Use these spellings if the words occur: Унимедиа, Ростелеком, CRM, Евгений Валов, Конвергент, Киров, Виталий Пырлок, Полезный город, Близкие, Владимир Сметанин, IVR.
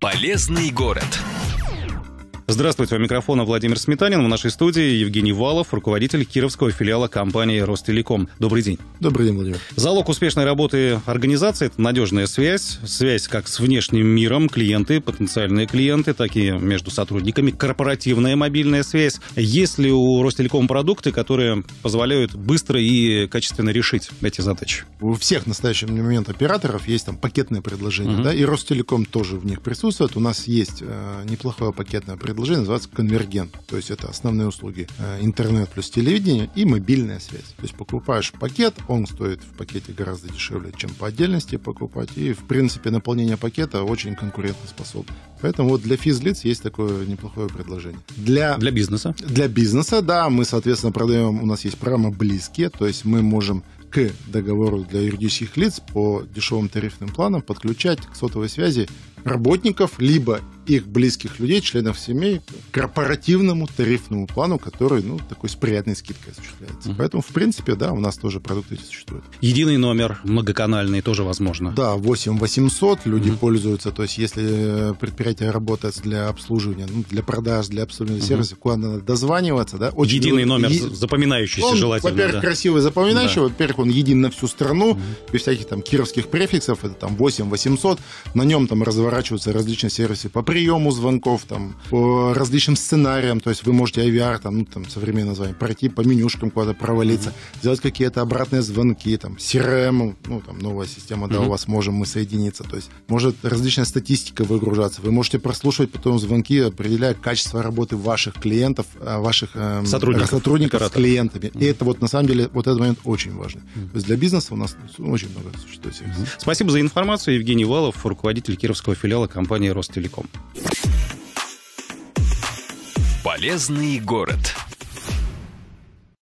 Полезный город. Здравствуйте, у микрофона Владимир Сметанин. В нашей студии Евгений Валов, руководитель кировского филиала компании «Ростелеком». Добрый день. Добрый день, Владимир. Залог успешной работы организации – это надежная связь. Связь как с внешним миром, клиенты, потенциальные клиенты, так и между сотрудниками, корпоративная мобильная связь. Есть ли у «Ростелеком» продукты, которые позволяют быстро и качественно решить эти задачи? У всех в настоящий момент операторов есть там пакетные предложения, да, и «Ростелеком» тоже в них присутствует. У нас есть неплохое пакетное предложение. Называется «Конвергент». То есть это основные услуги интернет плюс телевидение и мобильная связь. То есть покупаешь пакет, он стоит в пакете гораздо дешевле, чем по отдельности покупать. И, в принципе, наполнение пакета очень конкурентоспособно. Поэтому вот для физлиц есть такое неплохое предложение. Для бизнеса? Для бизнеса, да. Мы, соответственно, продаем... У нас есть программа «Близкие». То есть мы можем к договору для юридических лиц по дешевым тарифным планам подключать к сотовой связи работников, либо их близких людей, членов семей, к корпоративному тарифному плану, который, ну, такой с приятной скидкой осуществляется. Поэтому, в принципе, да, у нас тоже продукты существуют. Единый номер, многоканальный тоже возможно. Да, 8800 люди пользуются. То есть если предприятие работает для обслуживания, ну, для продаж, для обслуживания сервисов, куда надо дозваниваться, да? Очень единый номер, запоминающийся, он, желательно. Во-первых, красивый, запоминающий, да. Во-первых, он един на всю страну, без всяких там кировских префиксов, это там 8800, на нем там разворачиваются различные сервисы по приему звонков, там, по различным сценариям, то есть вы можете IVR, там, ну, там, современное название, пройти по менюшкам куда-то провалиться, сделать какие-то обратные звонки, там, CRM, ну, там, новая система, да, у вас можем мы соединиться, то есть может различная статистика выгружаться, вы можете прослушивать потом звонки, определяя качество работы ваших клиентов, ваших сотрудников с клиентами, и это вот, на самом деле, вот этот момент очень важный. То есть для бизнеса у нас очень много существует. Спасибо за информацию, Евгений Валов, руководитель кировского филиала компании «Ростелеком». Полезный город.